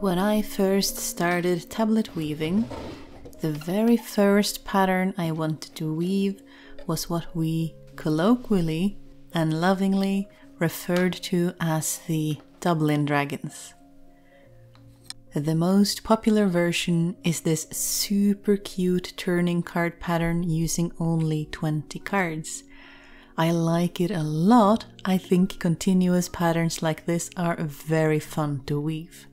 When I first started tablet weaving, the very first pattern I wanted to weave was what we colloquially and lovingly referred to as the Dublin Dragons. The most popular version is this super cute turning card pattern using only 20 cards. I like it a lot. I think continuous patterns like this are very fun to weave.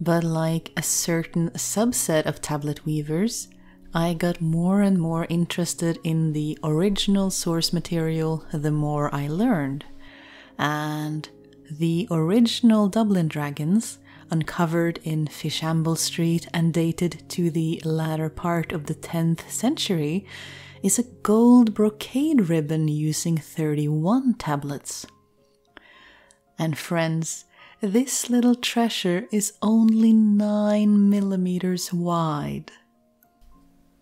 But like a certain subset of tablet weavers, I got more and more interested in the original source material the more I learned. And the original Dublin Dragons, uncovered in Fishamble Street and dated to the latter part of the 10th century, is a gold brocade ribbon using 31 tablets. And friends, this little treasure is only 9 millimeters wide.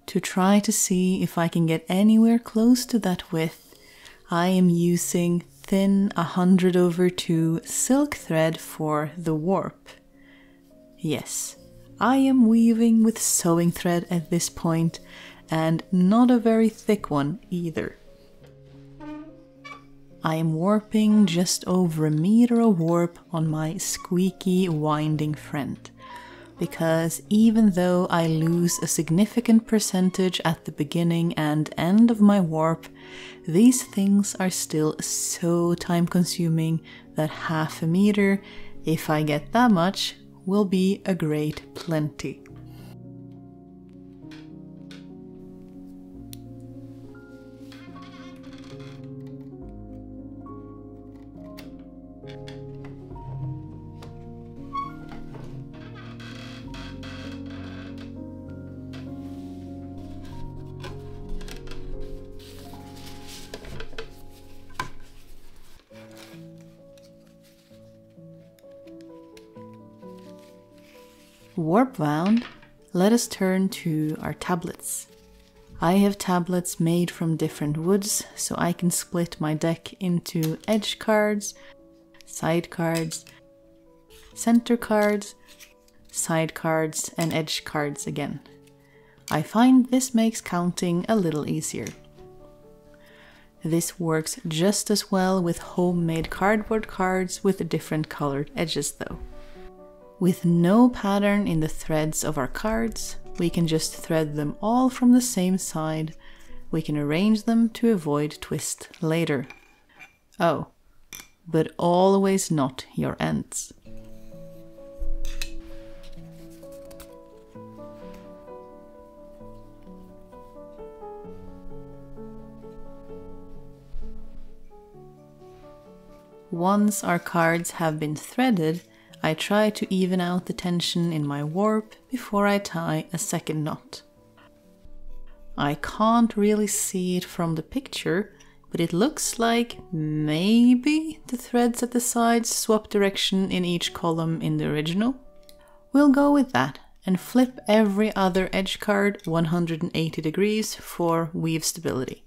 To try to see if I can get anywhere close to that width, I am using thin 100/2 silk thread for the warp. Yes, I am weaving with sewing thread at this point, and not a very thick one either. I am warping just over a meter of warp on my squeaky winding friend, because even though I lose a significant percentage at the beginning and end of my warp, these things are still so time-consuming that 0.5 meter, if I get that much, will be a great plenty. Warp wound, let us turn to our tablets. I have tablets made from different woods, so I can split my deck into edge cards, side cards, center cards, side cards, and edge cards again. I find this makes counting a little easier. This works just as well with homemade cardboard cards with different colored edges though. With no pattern in the threads of our cards, we can just thread them all from the same side. We can arrange them to avoid twist later. Oh, but always knot your ends. Once our cards have been threaded, I try to even out the tension in my warp before I tie a second knot. I can't really see it from the picture, but it looks like maybe the threads at the sides swap direction in each column in the original. We'll go with that and flip every other edge card 180 degrees for weave stability,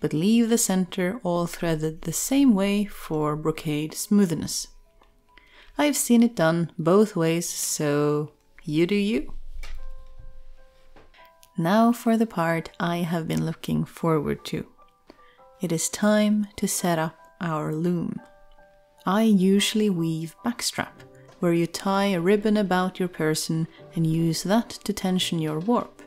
but leave the center all threaded the same way for brocade smoothness. I've seen it done both ways, so you do you. Now for the part I have been looking forward to. It is time to set up our loom. I usually weave backstrap, where you tie a ribbon about your person and use that to tension your warp.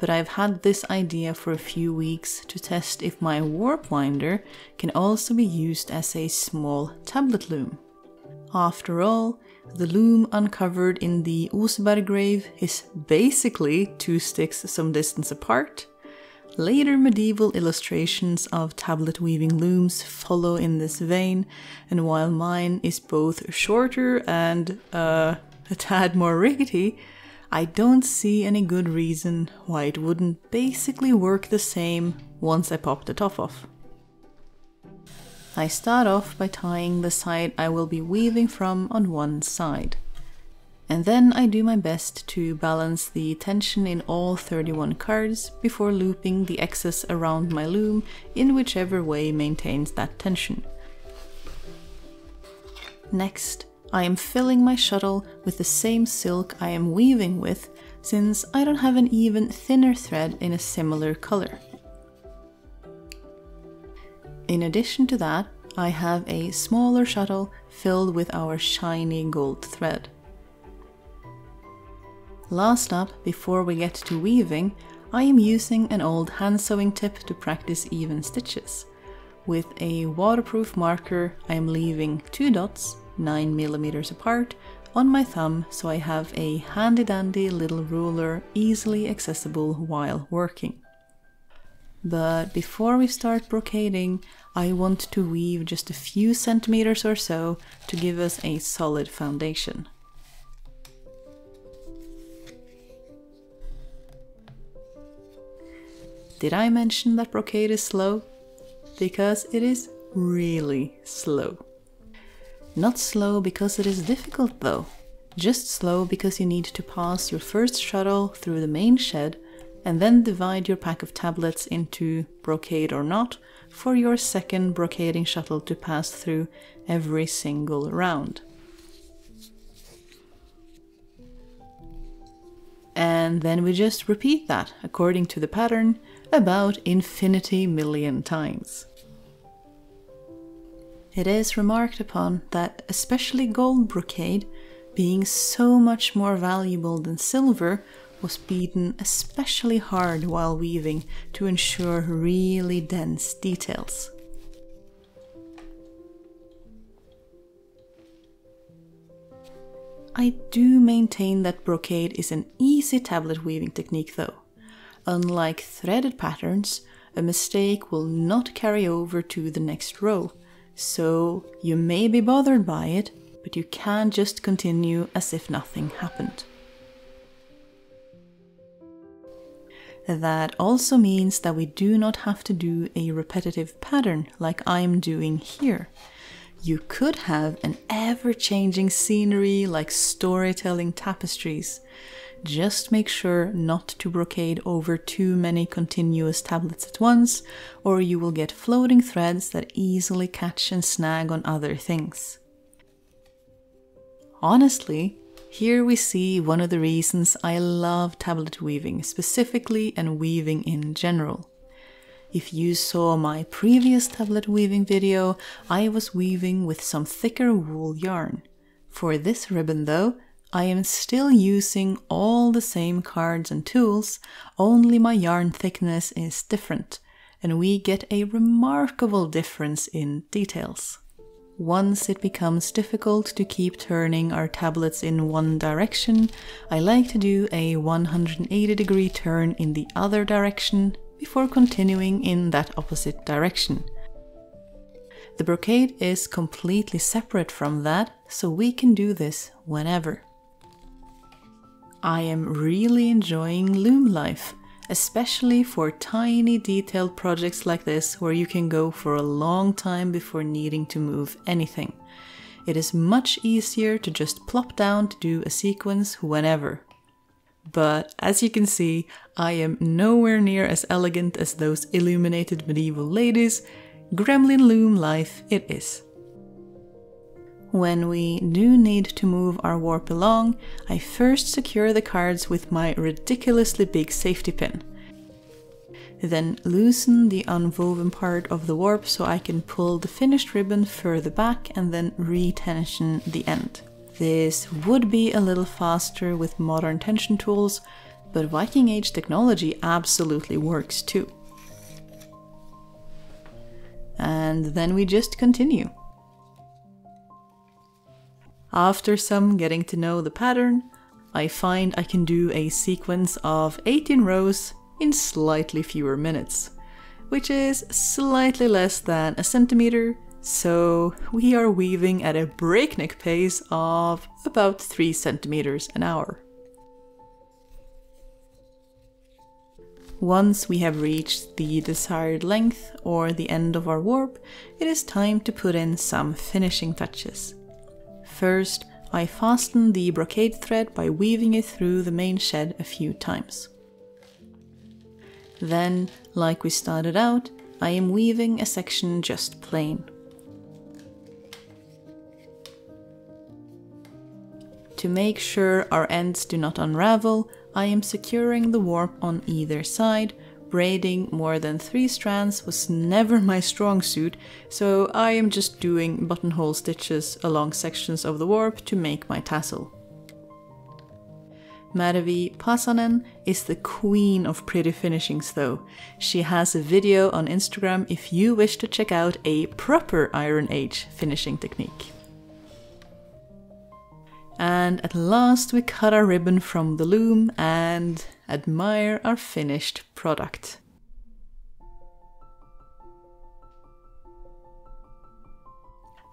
But I've had this idea for a few weeks to test if my warp winder can also be used as a small tablet loom. After all, the loom uncovered in the Oseberg grave is basically 2 sticks some distance apart. Later medieval illustrations of tablet weaving looms follow in this vein, and while mine is both shorter and a tad more rickety, I don't see any good reason why it wouldn't basically work the same once I pop the top off. I start off by tying the side I will be weaving from on one side. and then I do my best to balance the tension in all 31 cards before looping the excess around my loom in whichever way maintains that tension. Next, I am filling my shuttle with the same silk I am weaving with, since I don't have an even thinner thread in a similar color. In addition to that, I have a smaller shuttle filled with our shiny gold thread. Last up, before we get to weaving, I am using an old hand sewing tip to practice even stitches. With a waterproof marker, I am leaving 2 dots, 9 millimeters apart, on my thumb, so I have a handy-dandy little ruler easily accessible while working. But before we start brocading, I want to weave just a few centimeters or so to give us a solid foundation. Did I mention that brocade is slow? Because it is really slow. Not slow because it is difficult though, just slow because you need to pass your first shuttle through the main shed and then divide your pack of tablets into brocade or not for your second brocading shuttle to pass through every single round. And then we just repeat that, according to the pattern, about infinity million times. It is remarked upon that especially gold brocade, being so much more valuable than silver, was beaten especially hard while weaving to ensure really dense details. I do maintain that brocade is an easy tablet weaving technique though. Unlike threaded patterns, a mistake will not carry over to the next row. So you may be bothered by it, but you can just continue as if nothing happened. That also means that we do not have to do a repetitive pattern like I'm doing here. You could have an ever-changing scenery like storytelling tapestries. Just make sure not to brocade over too many continuous tablets at once, or you will get floating threads that easily catch and snag on other things. Honestly, here we see one of the reasons I love tablet weaving specifically and weaving in general. If you saw my previous tablet weaving video, I was weaving with some thicker wool yarn. For this ribbon though, I am still using all the same cards and tools, only my yarn thickness is different, and we get a remarkable difference in details. Once it becomes difficult to keep turning our tablets in one direction, I like to do a 180-degree turn in the other direction before continuing in that opposite direction. The brocade is completely separate from that, so we can do this whenever. I am really enjoying loom life, especially for tiny detailed projects like this where you can go for a long time before needing to move anything. It is much easier to just plop down to do a sequence whenever. But as you can see, I am nowhere near as elegant as those illuminated medieval ladies. Gremlin loom life it is. When we do need to move our warp along, I first secure the cards with my ridiculously big safety pin. Then loosen the unwoven part of the warp so I can pull the finished ribbon further back and then re-tension the end. This would be a little faster with modern tension tools, but Viking Age technology absolutely works too. And then we just continue. After some getting to know the pattern, I find I can do a sequence of 18 rows in slightly fewer minutes, which is slightly less than a centimeter, so we are weaving at a breakneck pace of about 3 centimeters an hour. Once we have reached the desired length or the end of our warp, it is time to put in some finishing touches. First, I fastened the brocade thread by weaving it through the main shed a few times. Then, like we started out, I am weaving a section just plain. To make sure our ends do not unravel, I am securing the warp on either side. Braiding more than 3 strands was never my strong suit, so I am just doing buttonhole stitches along sections of the warp to make my tassel. Mervi Pasanen is the queen of pretty finishings though. She has a video on Instagram if you wish to check out a proper Iron Age finishing technique. And at last we cut our ribbon from the loom and admire our finished product.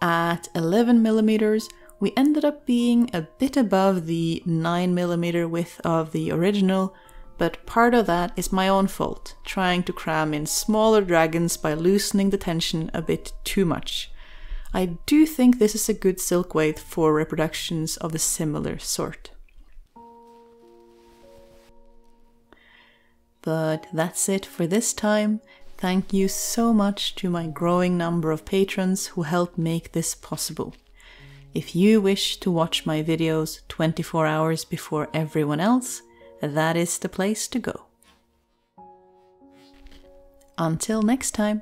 At 11 mm, we ended up being a bit above the 9 mm width of the original, but part of that is my own fault, trying to cram in smaller dragons by loosening the tension a bit too much. I do think this is a good silk weight for reproductions of a similar sort. But that's it for this time. Thank you so much to my growing number of patrons who helped make this possible. If you wish to watch my videos 24 hours before everyone else, that is the place to go. Until next time.